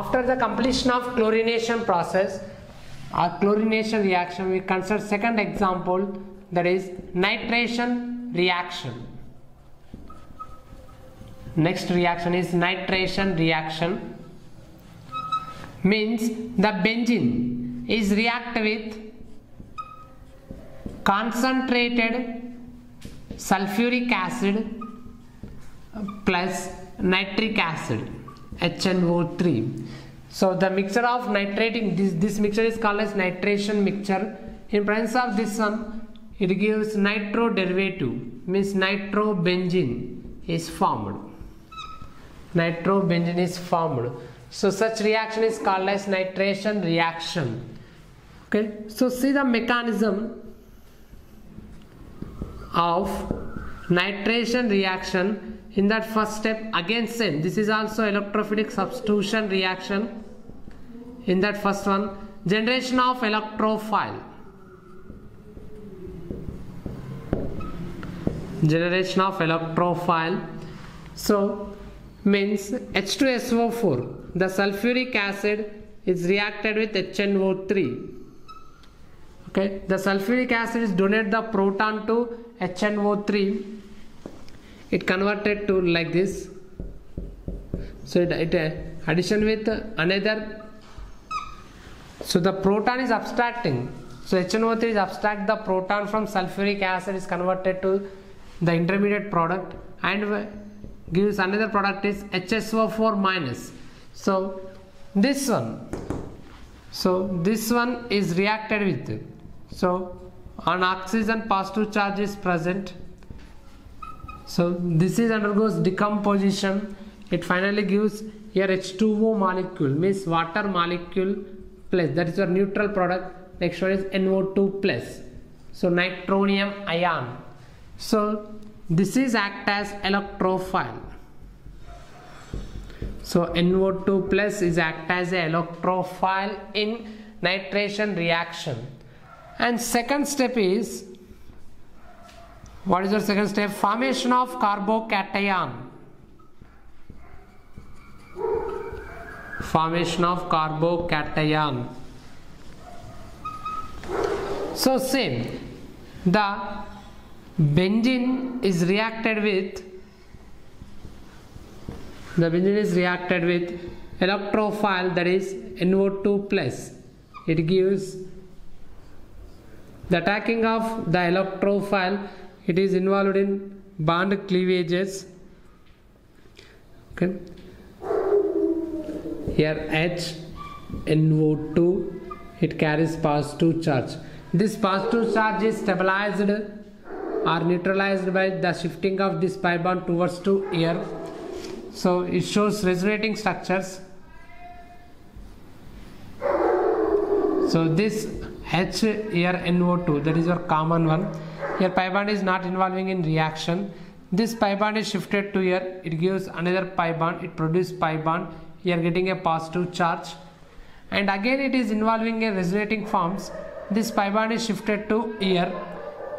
After the completion of chlorination process or chlorination reaction, we consider second example, that is nitration reaction. Next reaction is nitration reaction. Means the benzene is react with concentrated sulfuric acid plus nitric acid, HNO3. So the mixture of nitrating, this mixture is called as nitration mixture. In presence of this one, it gives nitro derivative, means nitrobenzene is formed. Nitrobenzene is formed. So such reaction is called as nitration reaction. Okay. So see the mechanism of nitration reaction. In that first step, again same, this is also electrophilic substitution reaction. In that first one, generation of electrophile. Generation of electrophile. So means H2SO4, the sulfuric acid is reacted with HNO3. Okay, the sulfuric acid is donate the proton to HNO3. It converted to like this. So it addition with another. So the proton is abstracting. So HNO3 is abstract the proton from sulfuric acid, is converted to the intermediate product and gives another product is HSO4 minus. So this one. So this one is reacted with. So on oxygen positive charge is present. So this is undergoes decomposition. It finally gives your H2O molecule, means water molecule plus, that is your neutral product. Next one is NO2 plus, so nitronium ion. So this is act as electrophile. So NO2 plus is act as an electrophile in nitration reaction. And second step is, what is your second step? Formation of carbocation. Formation of carbocation. So same, the benzene is reacted with electrophile, that is NO2 plus. It gives the attacking of the electrophile. It is involved in bond cleavages. Okay. Here H, NO2, it carries positive charge. This positive charge is stabilized or neutralized by the shifting of this pi bond towards to air. So it shows resonating structures. So this H here NO2, that is your common one. Here pi bond is not involving in reaction. This pi bond is shifted to here. It gives another pi bond. It produces pi bond. You are getting a positive charge. And again it is involving a resonating forms. This pi bond is shifted to here.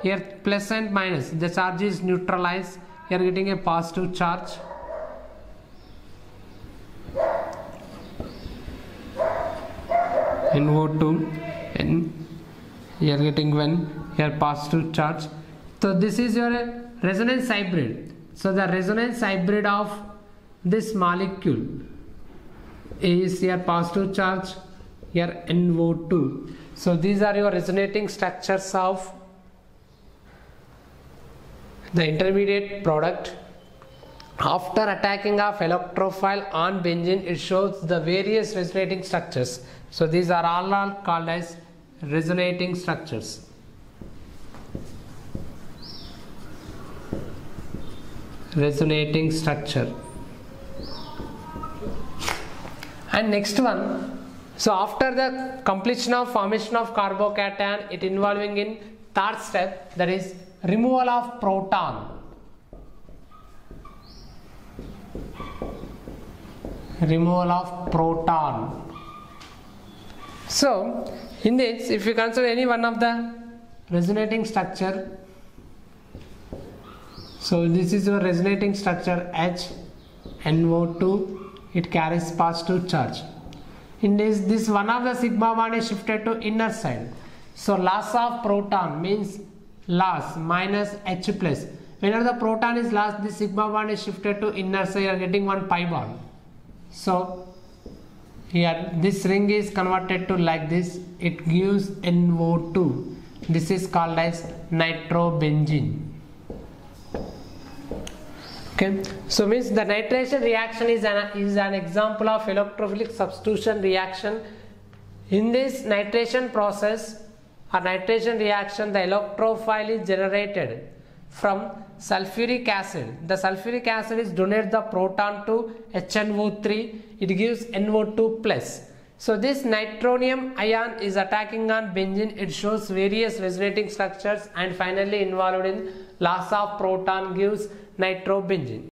Here plus and minus. The charge is neutralized. You are getting a positive charge. NO2. And you are getting one. Here positive charge. So this is your resonance hybrid. So the resonance hybrid of this molecule is your positive charge, here NO2. So these are your resonating structures of the intermediate product. After attacking of electrophile on benzene, it shows the various resonating structures. So these are all called as resonating structures. Resonating structure. And next one, so after the completion of formation of carbocation, it involving in third step, that is removal of proton. Removal of proton. So in this, if you consider any one of the resonating structure, so this is your resonating structure H NO2, it carries positive charge. in this one of the sigma bond is shifted to inner side. So loss of proton means loss minus H plus. Whenever the proton is lost, the sigma bond is shifted to inner side. You are getting one pi bond. So here this ring is converted to like this. It gives NO2. This is called as nitrobenzene. Okay, so means the nitration reaction is an example of electrophilic substitution reaction. In this nitration process or nitration reaction, the electrophile is generated from sulfuric acid. The sulfuric acid is donates the proton to HNO3. It gives NO2+. So this nitronium ion is attacking on benzene. It shows various resonating structures and finally involved in loss of proton gives nitrobenzene.